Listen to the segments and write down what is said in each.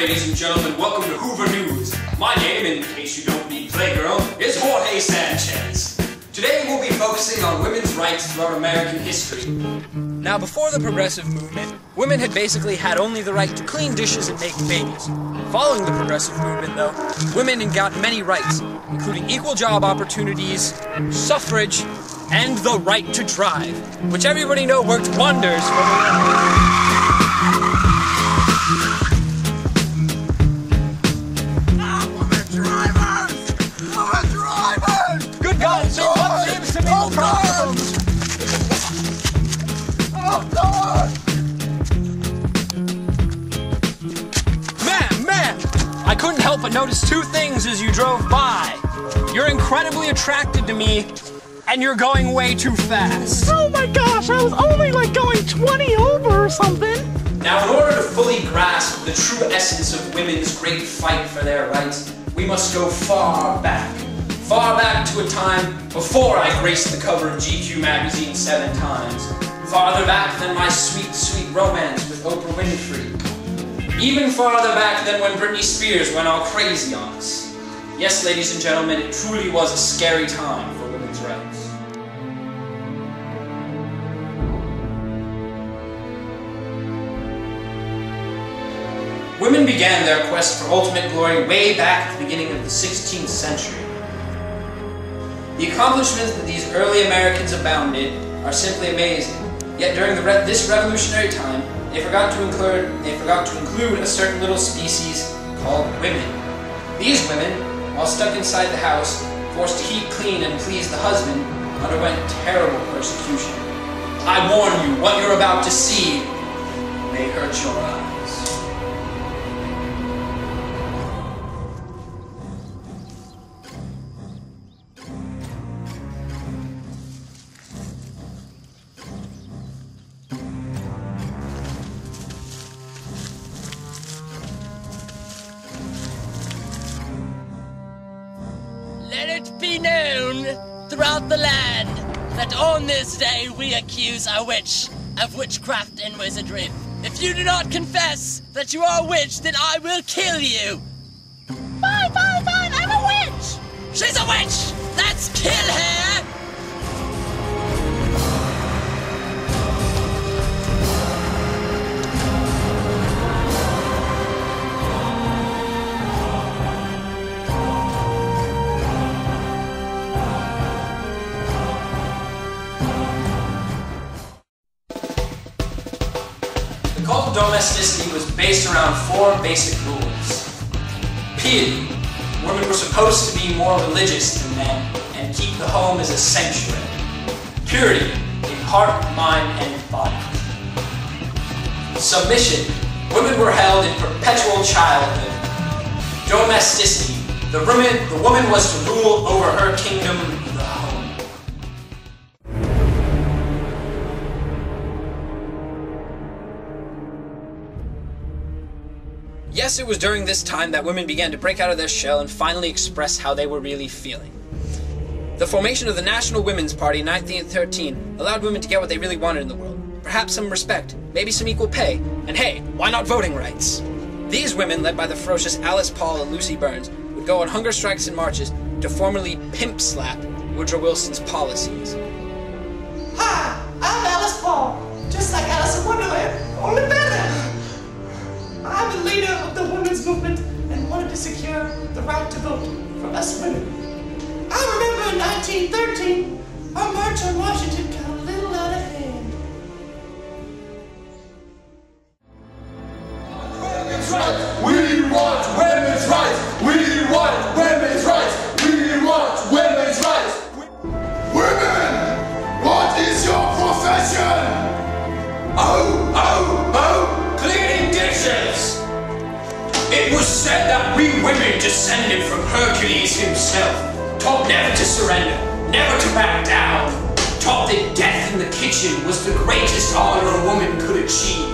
ladies and gentlemen, welcome to Hoover News. My name, in case you don't need Playgirl, is Jorge Sanchez. Today we'll be focusing on women's rights throughout American history. Now, before the progressive movement, women had basically had only the right to clean dishes and make babies. Following the progressive movement, though, women got many rights, including equal job opportunities, suffrage, and the right to drive, which everybody knows worked wonders for the women. I couldn't help but notice two things as you drove by. You're incredibly attracted to me, and you're going way too fast. Oh my gosh, I was only like going 20 over or something. Now, in order to fully grasp the true essence of women's great fight for their rights, we must go far back to a time before I graced the cover of GQ magazine 7 times, farther back than my sweet, sweet romance with Oprah Winfrey. Even farther back than when Britney Spears went all crazy on us. Yes, ladies and gentlemen, it truly was a scary time for women's rights. Women began their quest for ultimate glory way back at the beginning of the 16th century. The accomplishments that these early Americans abounded are simply amazing. Yet during this revolutionary time, they forgot to include a certain little species called women. These women, while stuck inside the house, forced to heat, clean, and please the husband, underwent terrible persecution. I warn you, what you're about to see may hurt your eyes. Let it be known throughout the land that on this day we accuse a witch of witchcraft and wizardry. If you do not confess that you are a witch, then I will kill you. Fine, fine, fine, I'm a witch! She's a witch! Let's kill her! The cult of domesticity was based around 4 basic rules. Piety. Women were supposed to be more religious than men and keep the home as a sanctuary. Purity in heart, mind, and body. Submission. Women were held in perpetual childhood. Domesticity. The woman was to rule over her kingdom, the home. Yes, it was during this time that women began to break out of their shell and finally express how they were really feeling. The formation of the National Women's Party in 1913 allowed women to get what they really wanted in the world. Perhaps some respect, maybe some equal pay, and hey, why not voting rights? These women, led by the ferocious Alice Paul and Lucy Burns, would go on hunger strikes and marches to formally pimp-slap Woodrow Wilson's policies. Hi, I'm Alice Paul, just like Alice in Wonderland, only better! I'm the leader of the women's movement and wanted to secure the right to vote for us women. I remember in 1913, our march on Washington got a little out of hand. Women's rights! We want women's rights! We want women's rights! We want women's rights! Women! What is your profession? Oh, oh, oh! It was said that we women descended from Hercules himself, taught never to surrender, never to back down, taught that death in the kitchen was the greatest honor a woman could achieve.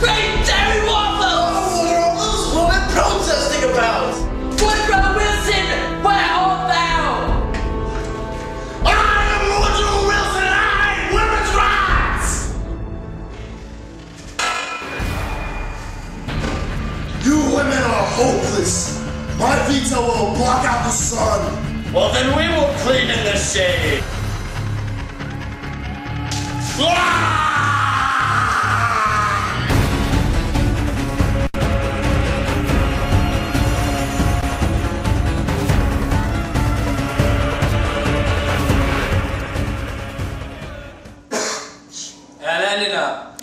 Great Dairy Waffles! What are all those women protesting about? Woodrow Wilson, where art thou? I am Woodrow Wilson! Women's rights! Well, then we will clean in the shade. Ah!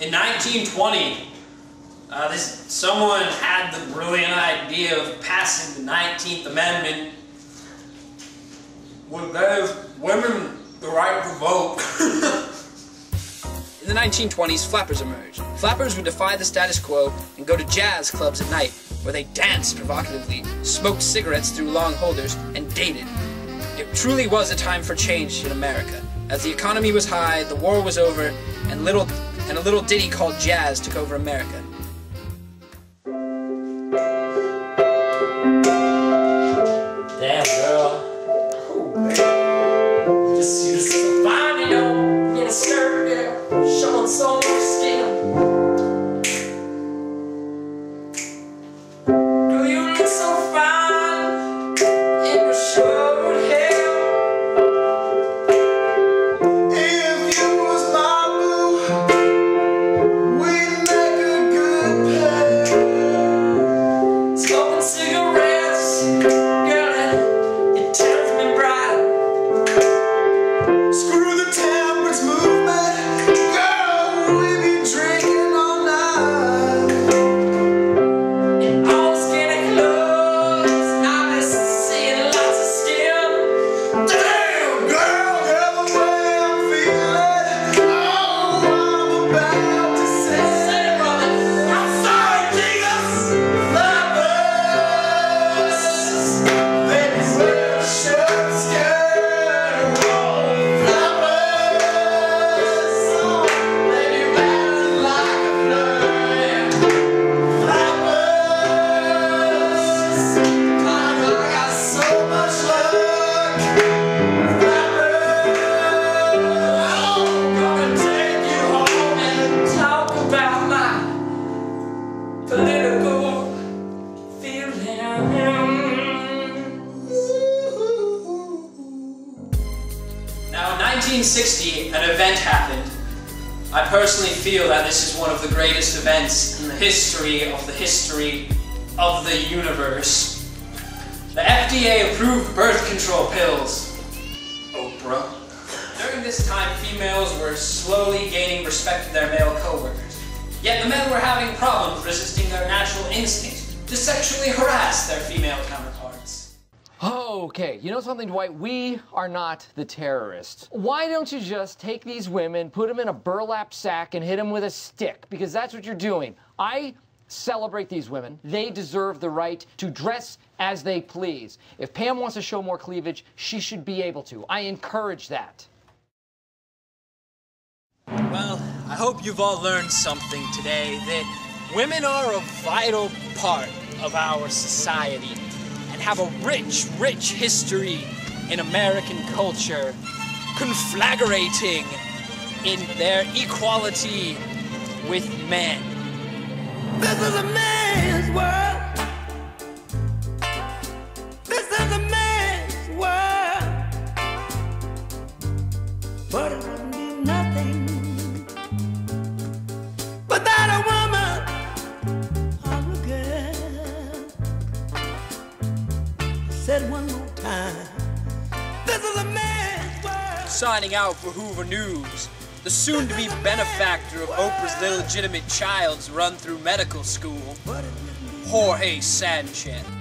In 1920, someone had the brilliant idea of passing the 19th Amendment, which gave women the right to vote. In the 1920s, flappers emerged. Flappers would defy the status quo and go to jazz clubs at night, where they danced provocatively, smoked cigarettes through long holders, and dated. It truly was a time for change in America, as the economy was high, the war was over, and a little ditty called jazz took over America. Damn, girl. Oh, man. This is so fine, you know, in a skirt, yeah, showing so much skin. Do you look so fine in your short hair? In 1960, an event happened. I personally feel that this is one of the greatest events in the history of the universe. The FDA approved birth control pills. Oprah. During this time, females were slowly gaining respect for their male coworkers. Yet the men were having problems resisting their natural instincts to sexually harass their female counterparts. Okay, you know something, Dwight? We are not the terrorists. Why don't you just take these women, put them in a burlap sack, and hit them with a stick? Because that's what you're doing. I celebrate these women. They deserve the right to dress as they please. If Pam wants to show more cleavage, she should be able to. I encourage that. Well, I hope you've all learned something today, that women are a vital part of our society, have a rich history in American culture, conflagrating in their equality with men. This is a man's world. This is a man's world. But it wouldn't be nothing without a woman. One more time. This is a man's world. Signing out for Hoover News, the soon-to-be benefactor of Oprah's illegitimate child's run-through medical school, Jorge Sanchez.